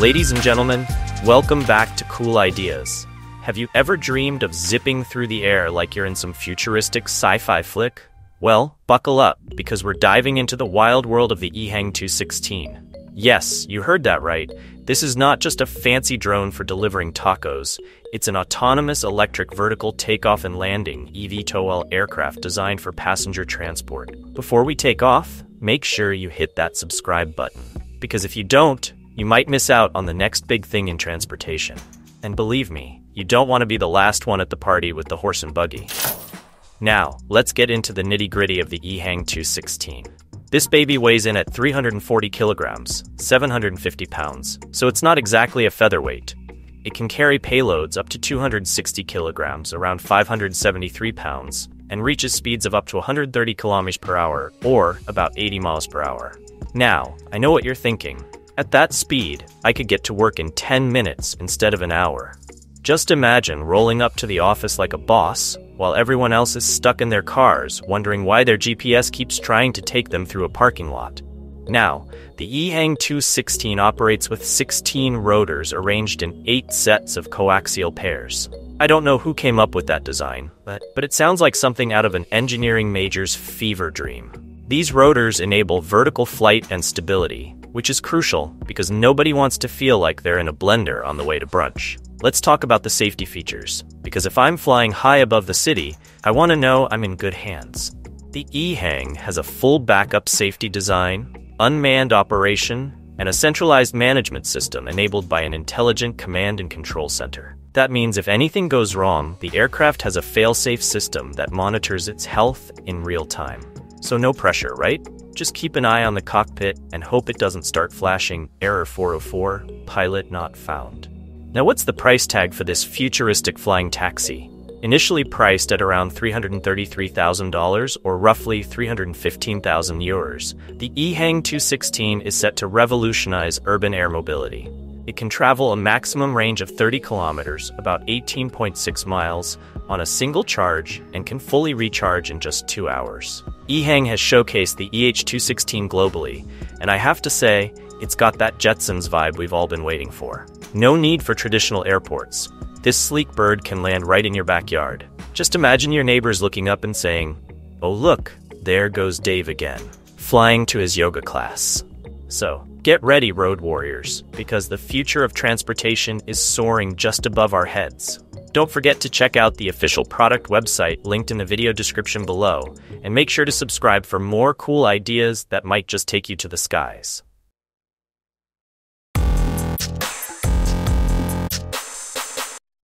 Ladies and gentlemen, welcome back to Cool Ideas. Have you ever dreamed of zipping through the air like you're in some futuristic sci-fi flick? Well, buckle up, because we're diving into the wild world of the EHang 216. Yes, you heard that right. This is not just a fancy drone for delivering tacos. It's an autonomous electric vertical takeoff and landing eVTOL aircraft designed for passenger transport. Before we take off, make sure you hit that subscribe button, because if you don't, you might miss out on the next big thing in transportation. And believe me, you don't want to be the last one at the party with the horse and buggy. Now, let's get into the nitty-gritty of the EHang 216. This baby weighs in at 340 kilograms, 750 pounds, so it's not exactly a featherweight. It can carry payloads up to 260 kilograms, around 573 pounds, and reaches speeds of up to 130 kilometers per hour, or about 80 miles per hour. Now, I know what you're thinking. At that speed, I could get to work in 10 minutes instead of an hour. Just imagine rolling up to the office like a boss, while everyone else is stuck in their cars, wondering why their GPS keeps trying to take them through a parking lot. Now, the EHang 216 operates with 16 rotors arranged in 8 sets of coaxial pairs. I don't know who came up with that design, but it sounds like something out of an engineering major's fever dream. These rotors enable vertical flight and stability, which is crucial because nobody wants to feel like they're in a blender on the way to brunch. Let's talk about the safety features, because if I'm flying high above the city, I want to know I'm in good hands. The EHang has a full backup safety design, unmanned operation, and a centralized management system enabled by an intelligent command and control center. That means if anything goes wrong, the aircraft has a fail-safe system that monitors its health in real time. So no pressure, right? Just keep an eye on the cockpit and hope it doesn't start flashing "Error 404, pilot not found." Now, what's the price tag for this futuristic flying taxi? Initially priced at around $333,000 or roughly 315,000 euros, the EHang 216 is set to revolutionize urban air mobility. It can travel a maximum range of 30 kilometers, about 18.6 miles, on a single charge and can fully recharge in just 2 hours. EHang has showcased the EH216 globally, and I have to say, it's got that Jetsons vibe we've all been waiting for. No need for traditional airports. This sleek bird can land right in your backyard. Just imagine your neighbors looking up and saying, "Oh look, there goes Dave again, flying to his yoga class." So, get ready, road warriors, because the future of transportation is soaring just above our heads. Don't forget to check out the official product website linked in the video description below, and make sure to subscribe for more cool ideas that might just take you to the skies.